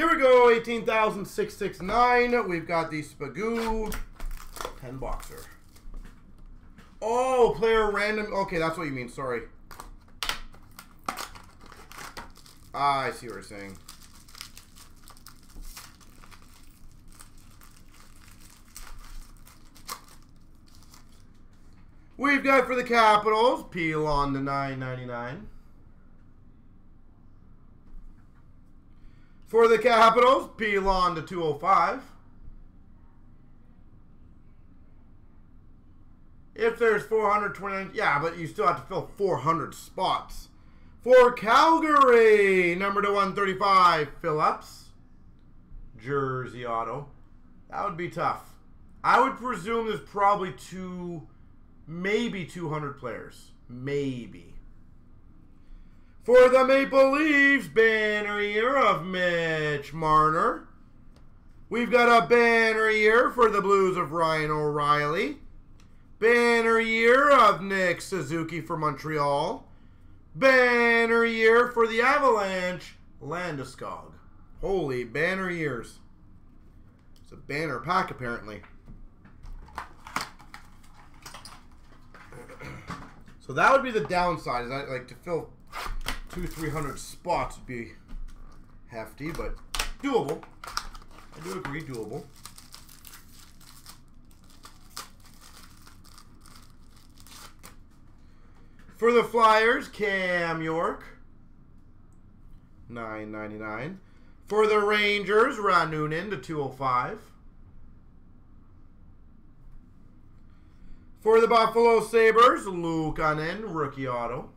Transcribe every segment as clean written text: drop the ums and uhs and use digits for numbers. Here we go, 18,669. We've got the Spagoo 10 boxer. Oh, player random. Okay, that's what you mean. Sorry. Ah, I see what you're saying. We've got for the Capitals, Peel on the 9.99. For the Capitals, Peel on the 205. If there's 429, yeah, but you still have to fill 400 spots. For Calgary, number to 135, Phillips. Jersey auto. That would be tough. I would presume there's probably two, maybe 200 players. Maybe. For the Maple Leafs, banner year of Mitch Marner. We've got a banner year for the Blues of Ryan O'Reilly. Banner year of Nick Suzuki for Montreal. Banner year for the Avalanche, Landeskog. Holy banner years. It's a banner pack, apparently. So that would be the downside. Is that, like, to fill 200-300 spots would be hefty, but doable. I do agree, doable. For the Flyers, Cam York, 9.99. For the Rangers, Ron Noonan to 205. For the Buffalo Sabres, Lukonen, rookie auto.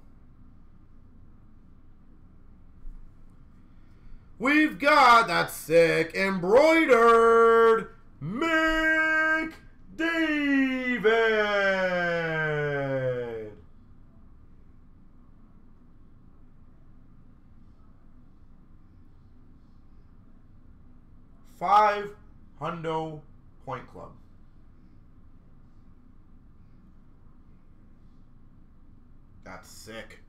We've got, that's sick, embroidered McDavid. $500 point club. That's sick.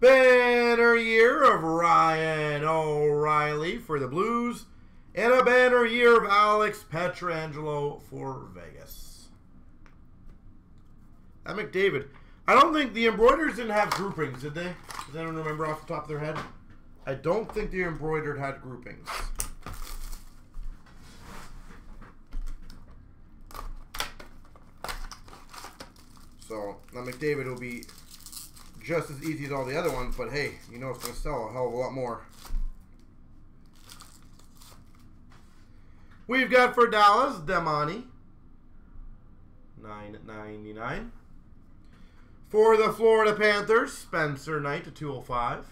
Banner year of Ryan O'Reilly for the Blues. And a banner year of Alex Petrangelo for Vegas. That McDavid. I don't think the embroiderers didn't have groupings, did they? Because I don't remember off the top of their head. I don't think the embroidered had groupings. So, now McDavid will be just as easy as all the other ones, but hey, you know it's going to sell a hell of a lot more. We've got for Dallas, Demani, $9.99. For the Florida Panthers, Spencer Knight to 205.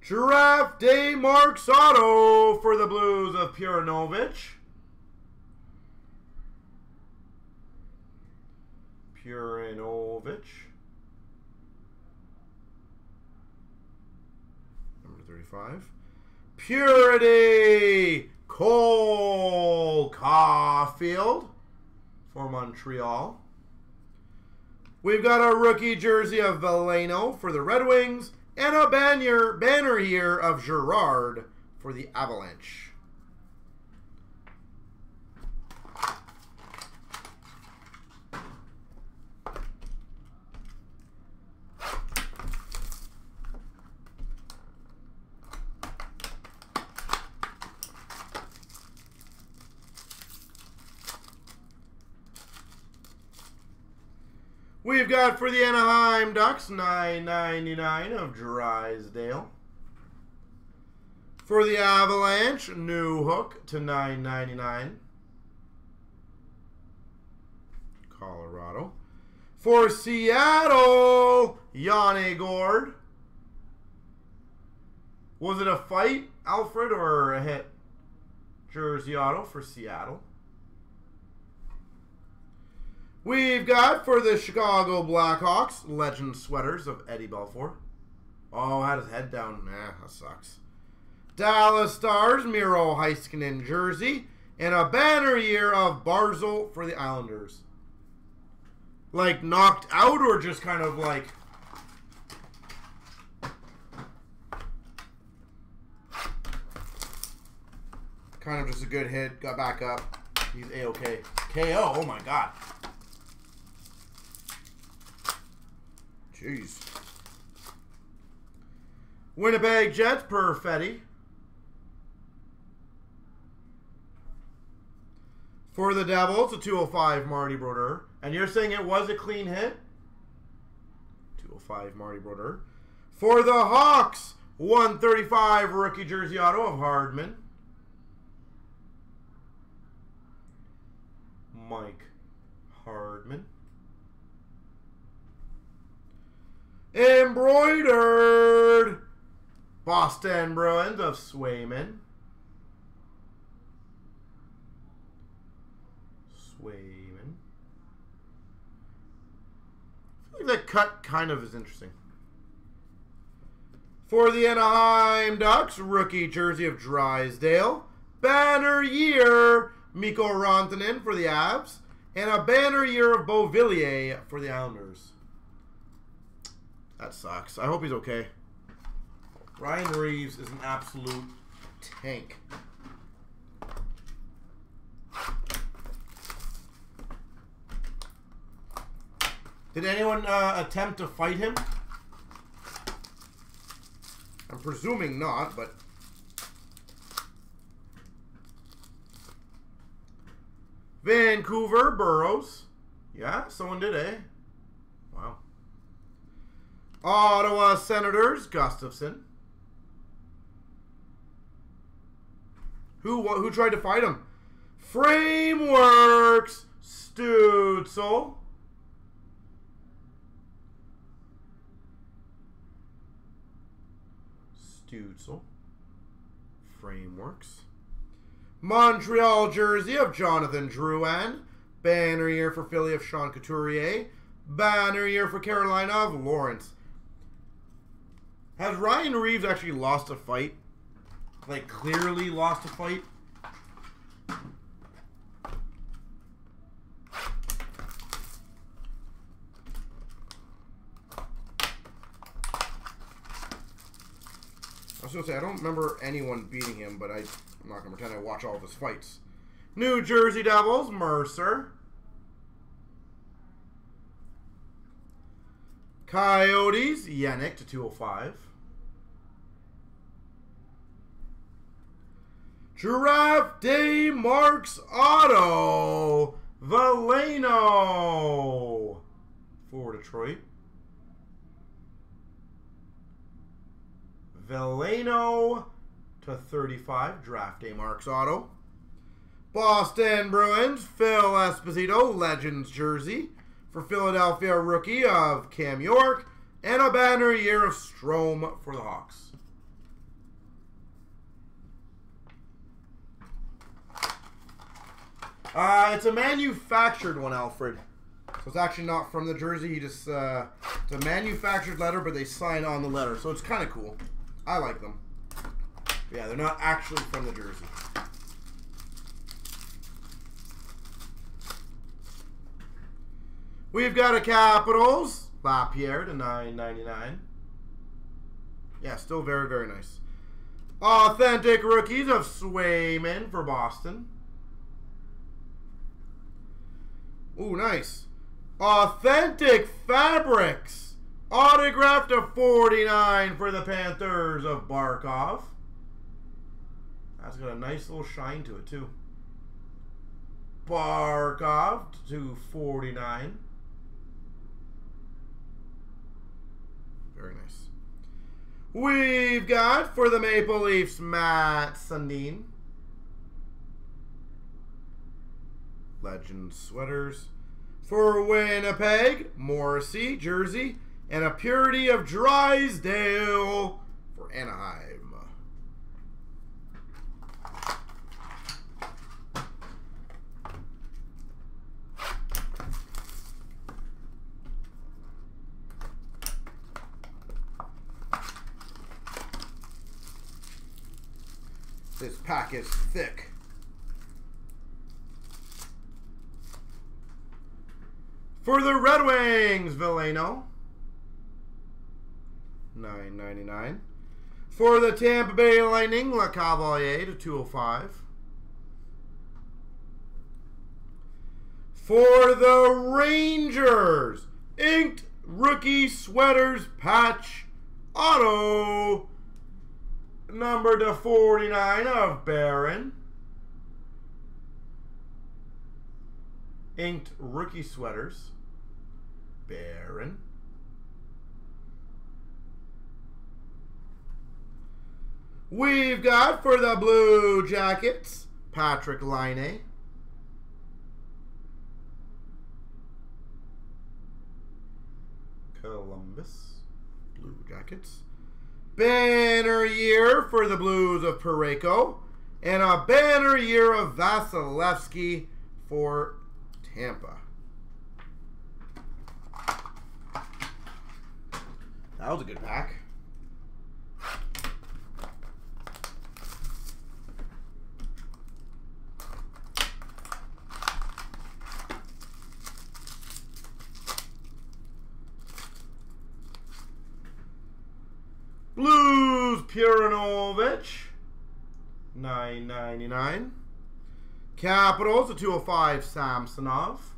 Draft Day Marks Auto for the Blues of Perunovich. Perunovich, number 35. Purity, Cole Cafield for Montreal. We've got a rookie jersey of Veleno for the Red Wings and a banner here of Girard for the Avalanche. We've got for the Anaheim Ducks, $9.99 of Drysdale. For the Avalanche, New Hook to $9.99. Colorado. For Seattle, Yanni Gourde. Was it a fight, Alfred, or a hit? Jersey auto for Seattle. We've got for the Chicago Blackhawks, Legend Sweaters of Eddie Belfour. Oh, had his head down. Nah, that sucks. Dallas Stars, Miro Heiskanen jersey. And a banner year of Barzil for the Islanders. Like knocked out or just kind of like... Kind of just a good hit. Got back up. He's A-OK. KO. Oh, my God. Jeez. Winnipeg Jets, Perfetti. For the Devils, a 205 Marty Brodeur. And you're saying it was a clean hit? 205 Marty Brodeur. For the Hawks, 135 rookie jersey auto of Hardman. Mike Hardman. Embroidered Boston Bruins of Swayman. Swayman. I feel like that cut kind of is interesting. For the Anaheim Ducks, rookie jersey of Drysdale. Banner year, Mikko Rantanen for the Avs. And a banner year of Beauvillier for the Islanders. That sucks. I hope he's okay. Ryan Reeves is an absolute tank. Did anyone attempt to fight him? I'm presuming not, but... Vancouver, Burroughs. Yeah, someone did, eh? Wow. Ottawa Senators, Gustafson. Who tried to fight him? Frameworks, Stutzel. Stutzel. Frameworks. Montreal jersey of Jonathan Drouin. Banner year for Philly of Sean Couturier. Banner year for Carolina of Lawrence. Has Ryan Reeves actually lost a fight? Like, clearly lost a fight? I was going to say, I don't remember anyone beating him, but I'm not going to pretend I watch all of his fights. New Jersey Devils, Mercer. Coyotes, Yannick to 205. Giraffe Day Marks Auto, Veleno for Detroit. Veleno to 35, draft day marks auto. Boston Bruins, Phil Esposito, Legends jersey. For Philadelphia, rookie of Cam York. And a banner year of Strome for the Hawks. It's a manufactured one, Alfred. So it's actually not from the jersey. He just, it's a manufactured letter, but they sign on the letter. So it's kind of cool. I like them. Yeah, they're not actually from the jersey. We've got a Capitals. Lapierre to 9.99. Yeah, still very, very nice. Authentic rookies of Swayman for Boston. Ooh, nice. Authentic fabrics. Autographed to 49 for the Panthers of Barkov. That's got a nice little shine to it, too. Barkov to 49. Very nice. We've got for the Maple Leafs, Matt Sundin. Legend sweaters. For Winnipeg, Morrissey, jersey. And a purity of Drysdale for Anaheim. This pack is thick. For the Red Wings, Veleno. 9.99. For the Tampa Bay Lightning, Le Cavalier to 205. For the Rangers, inked rookie sweaters patch auto, number /49 of Barron. Inked rookie sweaters, Barron. We've got for the Blue Jackets, Patrick Laine. Columbus, Blue Jackets. Banner year for the Blues of Parayko. And a banner year of Vasilevsky for Tampa. That was a good pack. Blues, Perunovich, $9.99. Capitals, a 205 Samsonov.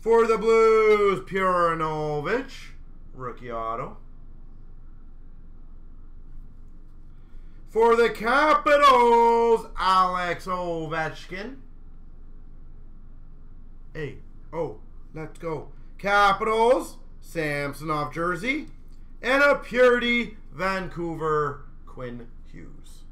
For the Blues, Perunovich, rookie auto. For the Capitals, Alex Ovechkin. Hey, oh, let's go. Capitals. Samsonov jersey, and a Purity Vancouver Quinn Hughes.